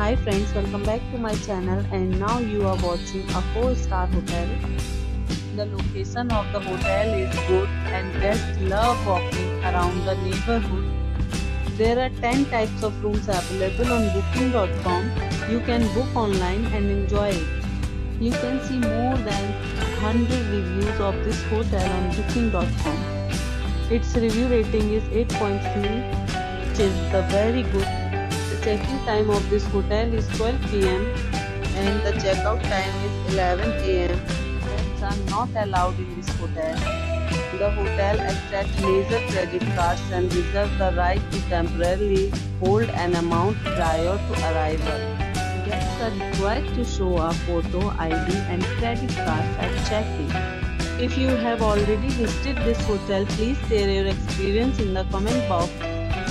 Hi friends, welcome back to my channel, and now you are watching a 4-star hotel. The location of the hotel is good and guests love walking around the neighborhood. There are 10 types of rooms available on booking.com. You can book online and enjoy it. You can see more than 100 reviews of this hotel on booking.com. Its review rating is 8.3, which is very good. The check-in time of this hotel is 12 p.m. and the check-out time is 11 a.m. Pets are not allowed in this hotel. The hotel accepts major credit cards and reserves the right to temporarily hold an amount prior to arrival. Guests are required to show a photo ID and credit cards at check-in. If you have already visited this hotel, please share your experience in the comment box.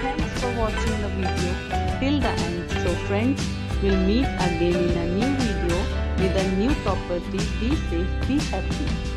Thanks for watching the video till the end. So friends, we'll meet again in a new video with a new property. Be safe, be happy.